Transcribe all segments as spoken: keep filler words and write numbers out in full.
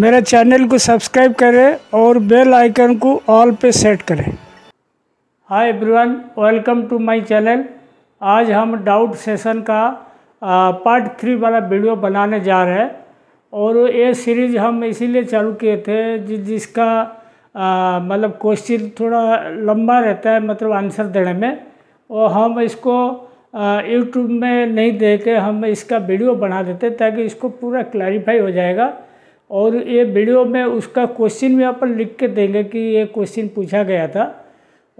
मेरे चैनल को सब्सक्राइब करें और बेल आइकन को ऑल पे सेट करें। Hi everyone, welcome to my channel. आज हम डाउट सेशन का पार्ट थ्री वाला वीडियो बनाने जा रहे हैं और ये सीरीज़ हम इसीलिए चालू किए थे जि जिसका मतलब क्वेश्चन थोड़ा लंबा रहता है, मतलब आंसर देने में, और हम इसको यूट्यूब में नहीं दे के हम इसका वीडियो बना देते ताकि इसको पूरा क्लैरिफाई हो जाएगा। और ये वीडियो में उसका क्वेश्चन भी अपन लिख के देंगे कि ये क्वेश्चन पूछा गया था।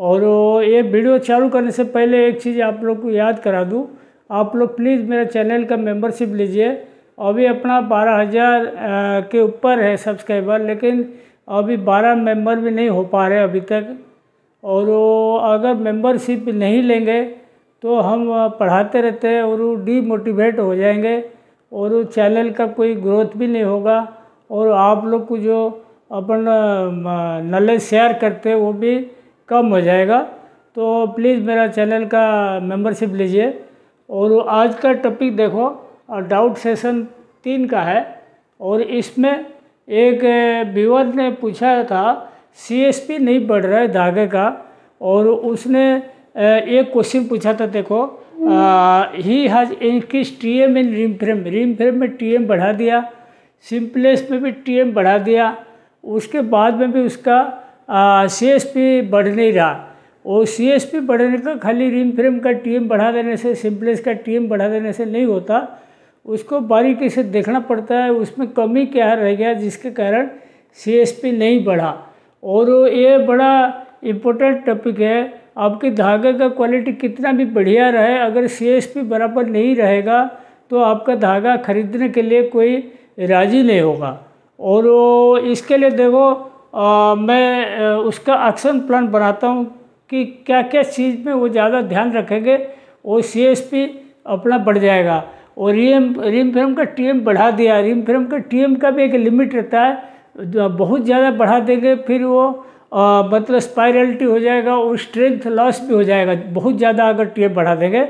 और ये वीडियो चालू करने से पहले एक चीज़ आप लोग को याद करा दूँ, आप लोग प्लीज़ मेरे चैनल का मेंबरशिप लीजिए। अभी अपना बारह हज़ार के ऊपर है सब्सक्राइबर, लेकिन अभी बारह मेंबर भी नहीं हो पा रहे अभी तक। और अगर मेंबरशिप नहीं लेंगे तो हम पढ़ाते रहते हैं और डीमोटिवेट हो जाएंगे और चैनल का कोई ग्रोथ भी नहीं होगा। और आप लोग को जो अपन नॉलेज शेयर करते हैं वो भी कम हो जाएगा। तो प्लीज़ मेरा चैनल का मेंबरशिप लीजिए। और आज का टॉपिक देखो, डाउट सेशन तीन का है और इसमें एक व्यूअर ने पूछा था सीएसपी नहीं पढ़ रहा है धागे का, और उसने एक क्वेश्चन पूछा था। देखो, he has increase T M in rim frame, rim frame में टी एम बढ़ा दिया, सिंपलेस में भी टी एम बढ़ा दिया, उसके बाद में भी उसका सी एस पी बढ़ नहीं रहा। और सी एस पी बढ़ने का खाली रिम फ्रेम का टी एम बढ़ा देने से, सिंपलेस का टी एम बढ़ा देने से नहीं होता, उसको बारीकी से देखना पड़ता है उसमें कमी क्या रह गया जिसके कारण सी एस पी नहीं बढ़ा। और ये बड़ा इम्पोर्टेंट टॉपिक है, आपके धागे का क्वालिटी कितना भी बढ़िया रहे, अगर सी एस पी बराबर नहीं रहेगा तो आपका धागा खरीदने के लिए कोई राजी नहीं होगा। और इसके लिए देखो आ, मैं उसका एक्शन प्लान बनाता हूँ कि क्या क्या चीज़ में वो ज़्यादा ध्यान रखेंगे और सी एस पी अपना बढ़ जाएगा। और रिम रिम फ्रेम का टी एम बढ़ा दिया, रिम फ्रेम का टी एम का भी एक लिमिट रहता है, बहुत ज़्यादा बढ़ा देंगे फिर वो आ, मतलब स्पायरलिटी हो जाएगा और स्ट्रेंथ लॉस भी हो जाएगा। बहुत ज़्यादा अगर टी एम बढ़ा देंगे,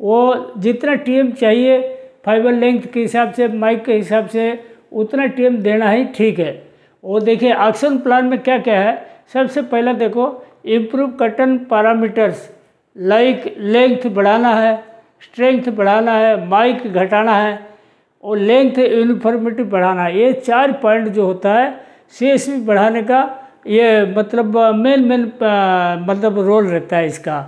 वो जितना टी एम चाहिए फाइबर लेंथ के हिसाब से, माइक के हिसाब से, उतना टी एम देना ही ठीक है। और देखिए एक्शन प्लान में क्या क्या है। सबसे पहला देखो, improve cotton parameters like length बढ़ाना है, स्ट्रेंथ बढ़ाना है, माइक घटाना है और लेंथ यूनिफॉर्मिटी बढ़ाना है। ये चार पॉइंट जो होता है सी एस पी बढ़ाने का, ये मतलब मेन मेन मतलब रोल रहता है इसका।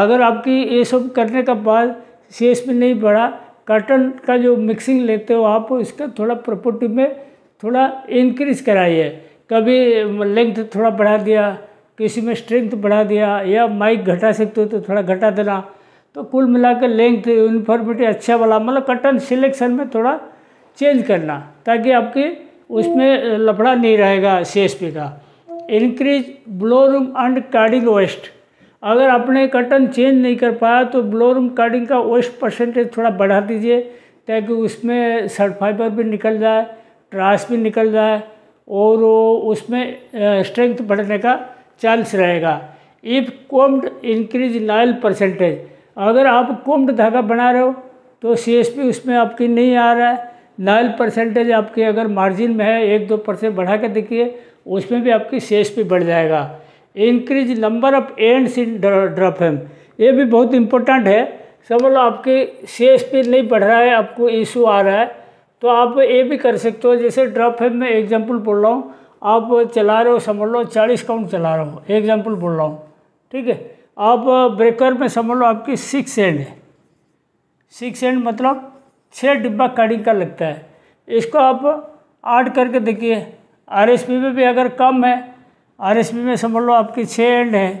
अगर आपकी ये सब करने का बाद सी एस पी नहीं बढ़ा, कॉटन का जो मिक्सिंग लेते हो आप उसका थोड़ा प्रॉपर्टी में थोड़ा इंक्रीज कराइए। कभी लेंथ थोड़ा बढ़ा दिया, किसी में स्ट्रेंथ बढ़ा दिया, या माइक घटा सकते हो तो थोड़ा घटा देना। तो कुल मिलाकर लेंथ यूनिफॉर्मिटी अच्छा वाला, मतलब कॉटन सिलेक्शन में थोड़ा चेंज करना ताकि आपके उसमें लफड़ा नहीं रहेगा सी एस पी का। Increase blowroom and carding waste, अगर आपने कटन चेंज नहीं कर पाया तो ब्लोरूम कार्डिंग का वेस्ट परसेंटेज थोड़ा बढ़ा दीजिए ताकि उसमें सर्ट फाइबर भी निकल जाए, ट्रास भी निकल जाए और उसमें स्ट्रेंथ बढ़ने का चांस रहेगा। If combed increase noil percentage, अगर आप कोम्ड धागा बना रहे हो तो सी एस पी उसमें आपकी नहीं आ रहा है, नाइल परसेंटेज आपकी अगर मार्जिन में है एक दो परसेंट बढ़ा के देखिए, उसमें भी आपकी सी एस पी बढ़ जाएगा। Increase number of ends in ड्रॉपहेम, ये भी बहुत इम्पोर्टेंट है। समझ लो आपकी सी एस पी नहीं बढ़ रहा है, आपको इशू आ रहा है, तो आप ये भी कर सकते हो। जैसे ड्रॉपहेम में एग्जांपल बोल रहा हूँ, आप चला रहे हो, समझ लो चालीस काउंट चला रहे हो, एग्जांपल बोल रहा हूँ, ठीक है। आप ब्रेकर में समझ लो आपकी सिक्स एंड है, सिक्स एंड मतलब छः डिब्बा कार्डिंग का लगता है, इसको आप आठ करके देखिए। आर एस पी में भी अगर कम है, आर एस पी में समझ लो आपकी छः एंड है,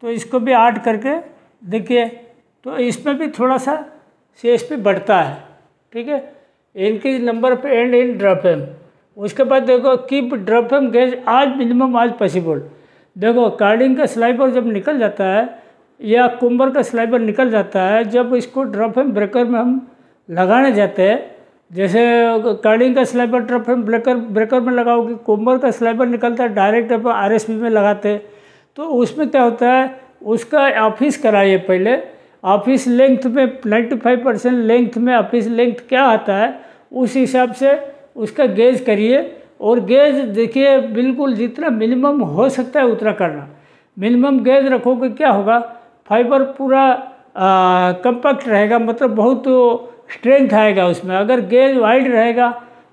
तो इसको भी आठ करके देखिए, तो इसमें भी थोड़ा सा सी एस पी बढ़ता है, ठीक है। इनकी नंबर पे एंड इन ड्रॉपहेम। उसके बाद देखो, keep ड्रॉपहेम gauge as minimum as possible. देखो कार्डिंग का स्लाइबर जब निकल जाता है या कुंबर का स्लाइबर निकल जाता है, जब इसको ड्रॉपहेम ब्रेकर में हम लगाने जाते हैं, जैसे कार्डिंग का स्लाइबर ड्रॉपहेम ब्रेकर ब्रेकर में लगाओगे, कोम्बर का स्लाइबर निकलता है डायरेक्ट आप आर एस पी में लगाते, तो उसमें क्या होता है, उसका ऑफिस कराइए पहले। ऑफिस लेंथ में नाइन्टी फाइव परसेंट लेंथ में ऑफिस लेंथ क्या आता है उस हिसाब से उसका गेज करिए और गेज देखिए बिल्कुल जितना मिनिमम हो सकता है उतना करना। मिनिमम गेज रखोगे क्या होगा, फाइबर पूरा कंपैक्ट रहेगा, मतलब बहुत स्ट्रेंथ आएगा उसमें। अगर गेज वाइड रहेगा,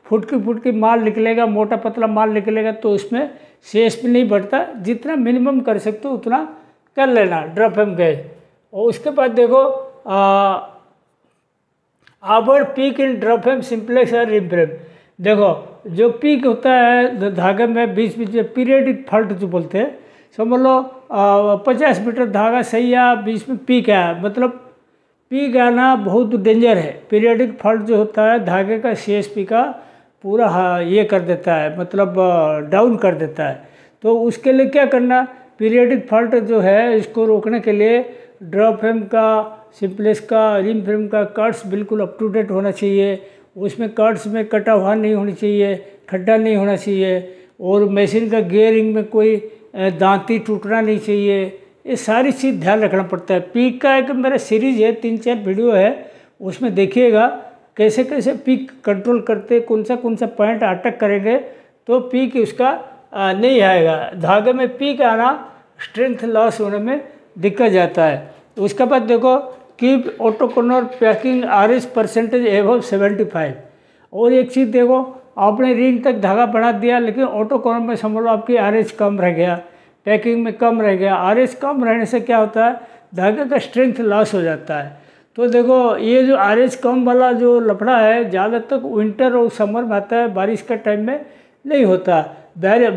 फुटकी फुटकी माल निकलेगा, मोटा पतला माल निकलेगा, तो उसमें सी एस पी नहीं बढ़ता। जितना मिनिमम कर सकते हो उतना कर लेना ड्रॉप एम गेज। और उसके बाद देखो our peak in drop M simplex और रिम फ्रेम। देखो जो पीक होता है धागे में बीच बीच में पीरियडिक फॉल्ट जो बोलते हैं, समझ लो पचास मीटर धागा सही है, बीच में पीक आया, मतलब पीक आना बहुत डेंजर है। पीरियडिक फॉल्ट जो होता है धागे का सी एस पी का पूरा ये कर देता है, मतलब डाउन कर देता है। तो उसके लिए क्या करना, पीरियडिक फॉल्ट जो है इसको रोकने के लिए ड्रॉप फ्रेम का, सिम्प्लेक्स का, रिम फ्रेम का कट्स बिल्कुल अप टू डेट होना चाहिए। उसमें कट्स में कटा हुआ नहीं होनी चाहिए, खड्डा नहीं होना चाहिए, और मशीन का गियरिंग में कोई दांती टूटना नहीं चाहिए। ये सारी चीज़ ध्यान रखना पड़ता है। पीक का एक मेरा सीरीज़ है, तीन चार वीडियो है, उसमें देखिएगा कैसे कैसे पीक कंट्रोल करते, कौन सा कौन सा पॉइंट अटक करेंगे तो पीक उसका नहीं आएगा। धागे में पीक आना स्ट्रेंथ लॉस होने में दिक्कत जाता है। तो उसके बाद देखो keep autoconer packing R S percentage above seventy five. और एक चीज़ देखो, आपने रिंग तक धागा बढ़ा दिया, लेकिन ऑटोकोनर में समझ लो आपकी आर एच कम रह गया, पैकिंग में कम रह गया। आर एच कम रहने से क्या होता है, धागे का स्ट्रेंथ लॉस हो जाता है। तो देखो ये जो आर एच कम वाला जो लफड़ा है ज़्यादातर विंटर और समर में आता है, बारिश के टाइम में नहीं होता।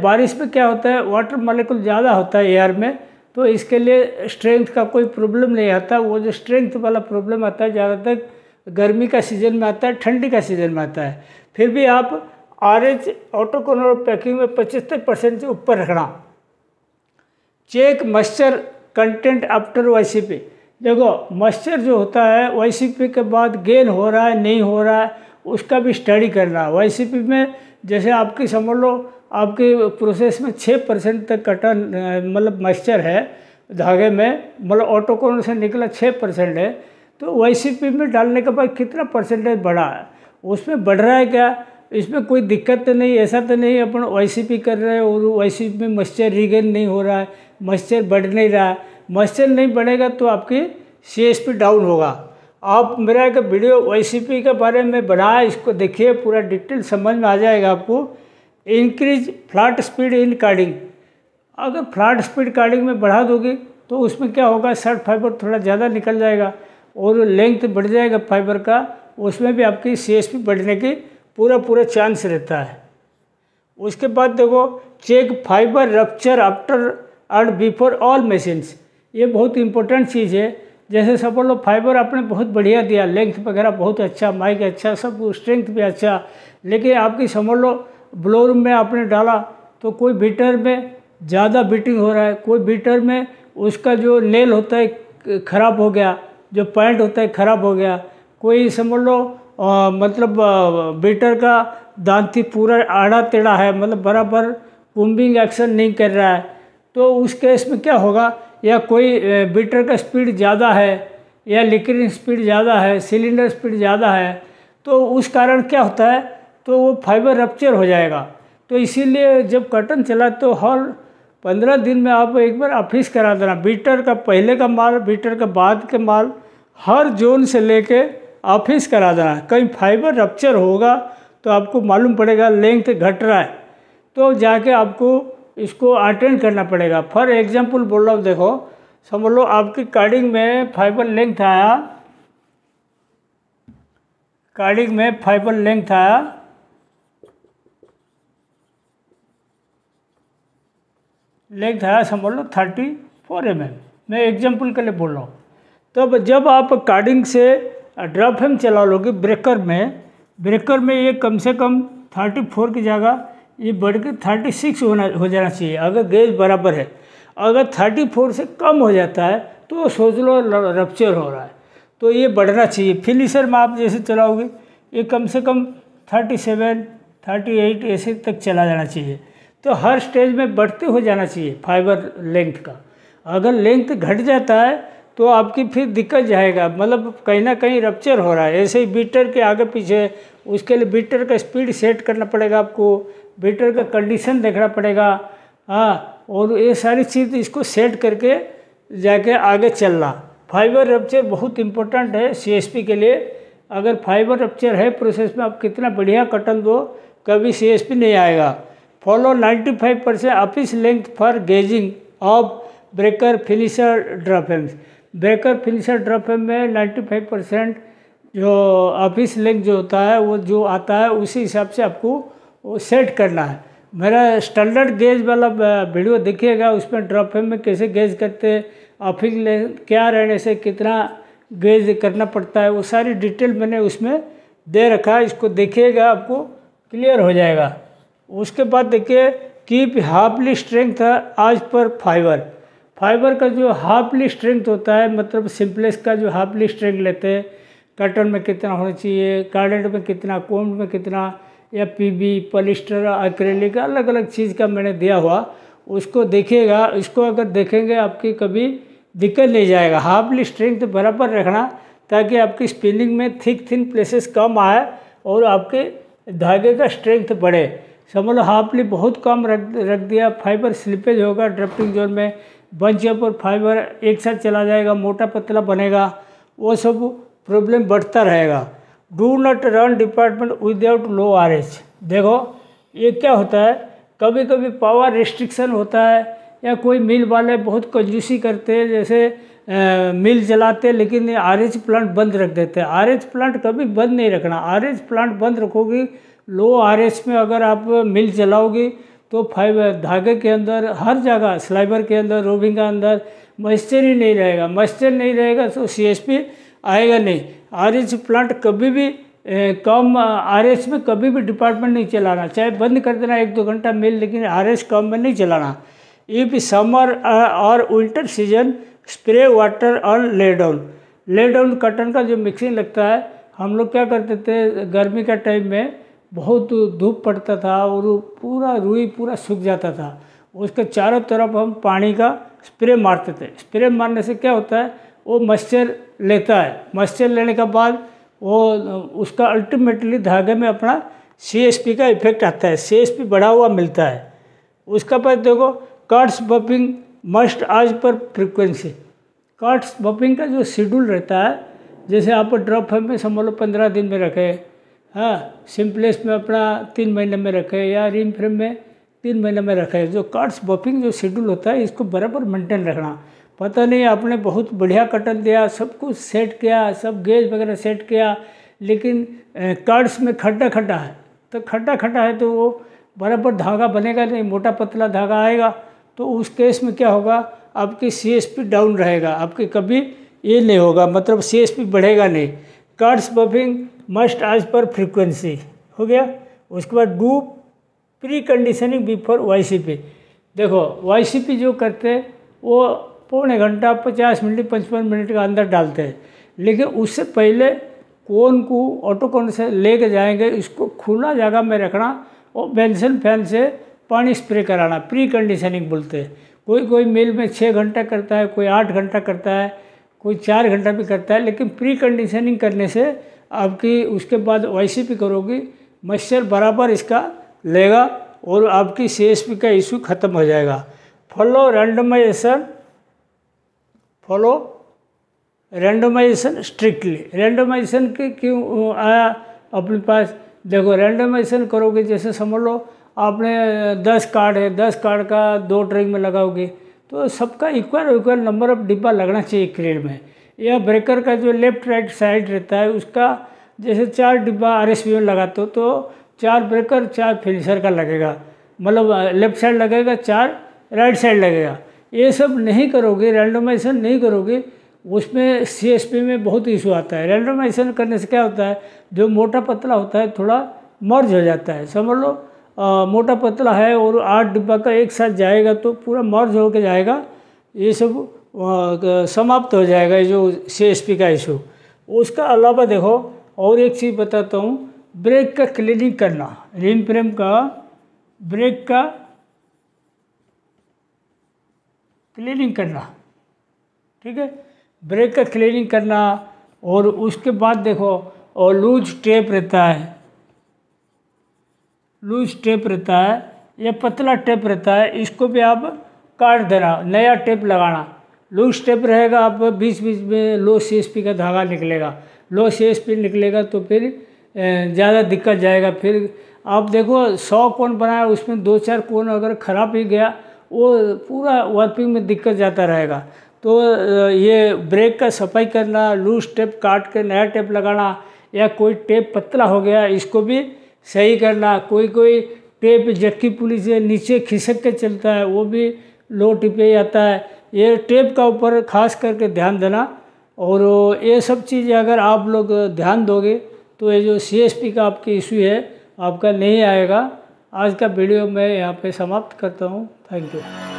बारिश में क्या होता है, वाटर मालिकुल ज़्यादा होता है एयर में, तो इसके लिए स्ट्रेंथ का कोई प्रॉब्लम नहीं आता। वो जो स्ट्रेंथ वाला प्रॉब्लम आता है ज़्यादातर गर्मी का सीज़न में आता है, ठंडी का सीज़न में आता है। फिर भी आप आर एच ऑटोकोनर पैकिंग में पचहत्तर परसेंट से ऊपर रखना। Check moisture content after Y C P. देखो मॉइस्चर जो होता है वाई सी पी के बाद गेन हो रहा है नहीं हो रहा है, उसका भी स्टडी करना। वाई सी पी में जैसे आपकी समझ लो आपके प्रोसेस में छः परसेंट तक कटन मतलब मॉइस्चर है धागे में, मतलब ऑटोकोनर से निकला छः परसेंट है, तो वाई सी पी में डालने के बाद कितना परसेंटेज बढ़ा है, उसमें बढ़ रहा है क्या, इसमें कोई दिक्कत तो नहीं, ऐसा तो नहीं अपन वाई सी पी कर रहे हैं और वाई सी पी में मॉइस्चर रिगेन नहीं हो रहा है, मॉइस्चर बढ़ नहीं रहा है। मॉइस्चर नहीं बढ़ेगा तो आपकी सी एस पी डाउन होगा। आप मेरा एक वीडियो वाई सी पी के बारे में बनाया, इसको देखिए, पूरा डिटेल समझ में आ जाएगा आपको। Increase flat speed in carding. अगर फ्लैट स्पीड कार्डिंग में बढ़ा दोगे तो उसमें क्या होगा, शर्ट फाइबर थोड़ा ज़्यादा निकल जाएगा और लेंथ बढ़ जाएगा फाइबर का, उसमें भी आपकी सी एस पी बढ़ने की पूरा पूरा चांस रहता है। उसके बाद देखो check fibre rupture after and before all machines. ये बहुत इंपॉर्टेंट चीज़ है। जैसे सपोज लो फाइबर आपने बहुत बढ़िया दिया, लेंथ वगैरह बहुत अच्छा, माइक अच्छा, सब स्ट्रेंथ भी अच्छा, लेकिन आपकी समझ लो ब्लोर में आपने डाला तो कोई बीटर में ज़्यादा बीटिंग हो रहा है, कोई बीटर में उसका जो नेल होता है ख़राब हो गया, जो पॉइंट होता है ख़राब हो गया, कोई समझ लो आ, मतलब बीटर का दांती पूरा आड़ा टेढ़ा है, मतलब बराबर कुम्बिंग एक्शन नहीं कर रहा है, तो उस केस में क्या होगा, या कोई बीटर का स्पीड ज़्यादा है या लिक्रिंग स्पीड ज़्यादा है, सिलेंडर स्पीड ज़्यादा है, तो उस कारण क्या होता है, तो वो फाइबर रप्चर हो जाएगा। तो इसीलिए जब कटन चला तो हर पंद्रह दिन में आप एक बार ऑफिस करा देना, बीटर का पहले का माल, बीटर का बाद के माल, हर जोन से लेके ऑफिस करा देना। कहीं फाइबर रप्चर होगा तो आपको मालूम पड़ेगा लेंथ घट रहा है, तो जाके आपको इसको अटेंड करना पड़ेगा। फॉर एग्जांपल बोल रहा हूँ, देखो समझ लो आपकी कार्डिंग में फाइबर लेंथ आया, कार्डिंग में फाइबर लेंथ आया लेंथ आया समझ लो थर्टी फोर एम एम मैं एग्जांपल के लिए बोल रहा हूँ। तब जब आप कार्डिंग से ड्रॉप फ्रेम चला लोगे ब्रेकर में, ब्रेकर में ये कम से कम थर्टी फोर की जगह ये बढ़ के थर्टी सिक्स होना हो जाना चाहिए, अगर गेज बराबर है। अगर थर्टी फोर से कम हो जाता है तो सोच लो रप्चर हो रहा है, तो ये बढ़ना चाहिए। फिनिशर में आप जैसे चलाओगे ये कम से कम थर्टी सेवन थर्टी एट ऐसे तक चला जाना चाहिए। तो हर स्टेज में बढ़ते हो जाना चाहिए फाइबर लेंथ का। अगर लेंथ घट जाता है तो आपकी फिर दिक्कत जाएगा, मतलब कहीं ना कहीं रप्चर हो रहा है। ऐसे ही बीटर के आगे पीछे, उसके लिए बीटर का स्पीड सेट करना पड़ेगा आपको, बेटर का कंडीशन देखना पड़ेगा, हाँ, और ये सारी चीज़ इसको सेट करके जाके आगे चलना। फाइबर रप्चर बहुत इम्पोर्टेंट है सीएसपी के लिए। अगर फाइबर रप्चर है प्रोसेस में, आप कितना बढ़िया कटन दो कभी सीएसपी नहीं आएगा। Follow ninety five percent apiece length for gauging of breaker finisher ड्रॉपएम्स। Breaker finisher ड्रॉपएम में नाइन्टी फाइव परसेंट जो अपीस लेंथ जो होता है वो जो आता है उसी हिसाब से आपको वो सेट करना है। मेरा स्टैंडर्ड गेज वाला वीडियो देखिएगा, उसमें ड्रॉपएम में कैसे गेज करते हैं, अपीस लेंथ क्या रहने से कितना गेज करना पड़ता है, वो सारी डिटेल मैंने उसमें दे रखा है। इसको देखिएगा आपको क्लियर हो जाएगा। उसके बाद देखिए कीप हाफली स्ट्रेंथ आज पर फाइबर। फाइबर का जो हाफली स्ट्रेंथ होता है मतलब सिंपलेस का जो हाफली स्ट्रेंथ लेते हैं, कॉटन में कितना होना चाहिए, कार्डेट में कितना, कोम्ब में कितना, या पीबी, पॉलिस्टर, एक्रेलिक, अलग अलग चीज़ का मैंने दिया हुआ, उसको देखिएगा। इसको अगर देखेंगे आपकी कभी दिक्कत नहीं जाएगा। हाफली स्ट्रेंथ बराबर रखना ताकि आपकी स्पिनिंग में थिक थिन प्लेसेस कम आए और आपके धागे का स्ट्रेंथ बढ़े। समझ लो हाफली बहुत कम रख रख दिया, फाइबर स्लिपेज होगा ड्राफ्टिंग जोन में, बंच अप और फाइबर एक साथ चला जाएगा, मोटा पतला बनेगा, वो सब प्रॉब्लम बढ़ता रहेगा। Do not run department without low R H. देखो ये क्या होता है, कभी कभी पावर रिस्ट्रिक्शन होता है या कोई मिल वाले बहुत कंजूसी करते हैं, जैसे आ, मिल जलाते हैं लेकिन आर एच प्लांट बंद रख देते हैं। आर एच प्लांट कभी बंद नहीं रखना। आर एच प्लांट बंद रखोगी, लो आर एच में अगर आप मिल जलाओगी तो फाइबर धागे के अंदर हर जगह, स्लाइबर के अंदर, रोविंग के अंदर मॉइस्चर ही नहीं रहेगा। मॉइस्चर नहीं रहेगा तो सी एस पी आएगा नहीं। आर एच प्लांट कभी भी ए, कम आर एच में कभी भी डिपार्टमेंट नहीं चलाना, चाहे बंद कर देना एक दो घंटा मिल, लेकिन आर एच कम में नहीं चलाना। इफ समर और विंटर सीजन स्प्रे वाटर और lay down. Lay down cotton का जो मिक्सिंग लगता है, हम लोग क्या करते थे गर्मी का टाइम में बहुत धूप पड़ता था और पूरा रुई पूरा सूख जाता था, उसके चारों तरफ हम पानी का स्प्रे मारते थे। स्प्रे मारने से क्या होता है, वो मॉइस्चर लेता है, मॉइस्चर लेने के बाद वो उसका अल्टीमेटली धागे में अपना सी एस पी का इफेक्ट आता है, सी एस पी बढ़ा हुआ मिलता है। उसका बाद देखो कट्स बपिंग मस्ट आज पर फ्रिक्वेंसी। कट्स बपिंग का जो शेड्यूल रहता है, जैसे आप ड्रॉप फॉर्म में समझ लो पंद्रह दिन में रखें, हाँ, सिंपलेस में अपना तीन महीने में रखें या रिम फ्रेम में तीन महीने में रखें। जो कट्स बपिंग जो शेड्यूल होता है इसको बराबर मेंटेन रखना। पता नहीं आपने बहुत बढ़िया कटन दिया, सब कुछ सेट किया, सब गेज वगैरह सेट किया, लेकिन कट्स में खड्डा खड्डा है, तो खड्डा खड्डा है तो वो बराबर धागा बनेगा नहीं, मोटा पतला धागा आएगा। तो उस केस में क्या होगा, आपकी सी एस पी डाउन रहेगा, आपके कभी ये नहीं होगा, मतलब सी एस पी बढ़ेगा नहीं। कट्स बफिंग मस्ट आज पर फ्रीक्वेंसी हो गया। उसके बाद do pre conditioning before Y C P. देखो वाई सी पी जो करते हैं वो पौने घंटा, पचास मिनट, पचपन मिनट के अंदर डालते हैं, लेकिन उससे पहले कोन को ऑटो कोन से ले कर जाएँगे, इसको खुला जगह में रखना और बेंसन फैन से पानी स्प्रे कराना, प्री कंडीशनिंग बोलते हैं। कोई कोई मिल में छः घंटा करता है, कोई आठ घंटा करता है, कोई चार घंटा भी करता है, लेकिन प्री कंडीशनिंग करने से आपकी उसके बाद वाई सी पी करोगी, मॉइस्चर बराबर इसका लेगा और आपकी सी एस पी का इशू ख़त्म हो जाएगा। Follow randomisation, follow randomisation strictly. Randomisation के क्यों आया अपने पास, देखो रैंडमाइजेशन करोगे, जैसे समझ लो आपने दस कार्ड है, दस कार्ड का दो ड्रिंग में लगाओगे तो सबका इक्वल इक्वल नंबर ऑफ डिब्बा लगना चाहिए क्रेड में। या ब्रेकर का जो लेफ्ट राइट साइड रहता है उसका, जैसे चार डिब्बा आर एस पी में लगाते हो तो चार ब्रेकर चार फिनिशर का लगेगा, मतलब लेफ्ट साइड लगेगा, चार राइट साइड लगेगा। ये सब नहीं करोगे, रैंडमाइजेशन नहीं करोगे, उसमें सी एस पी में बहुत इशू आता है। रैंडमाइजेशन करने से क्या होता है, जो मोटा पतला होता है थोड़ा मर्ज हो जाता है। समझ लो आ, मोटा पतला है और आठ डिब्बा का एक साथ जाएगा तो पूरा मर्ज होकर जाएगा, ये सब आ, समाप्त हो जाएगा, ये जो सी एस पी का इशू। उसका अलावा देखो और एक चीज़ बताता हूँ, ब्रेक का क्लीनिंग करना, रिम फ्रेम का ब्रेक का क्लीनिंग करना, ठीक है, ब्रेक का क्लीनिंग करना। और उसके बाद देखो और लूज टेप रहता है, लूज टेप रहता है या पतला टेप रहता है, इसको भी आप काट देना, नया टेप लगाना। लूज टेप रहेगा आप बीच बीच में लो सी एस पी का धागा निकलेगा, लो सी एस पी निकलेगा तो फिर ज़्यादा दिक्कत जाएगा। फिर आप देखो सौ कोण बनाया उसमें दो चार कोण अगर ख़राब ही गया वो पूरा वर्किंग में दिक्कत जाता रहेगा। तो ये ब्रेक का सफाई करना, लूज टेप काट कर नया टेप लगाना, या कोई टेप पतला हो गया इसको भी सही करना। कोई कोई टेप जक्की पुली से नीचे खिसक के चलता है वो भी लो टिपे आता है, ये टेप का ऊपर खास करके ध्यान देना। और ये सब चीज़ अगर आप लोग ध्यान दोगे तो ये जो सीएसपी का आपकी इशू है आपका नहीं आएगा। आज का वीडियो मैं यहाँ पे समाप्त करता हूँ। Thank you.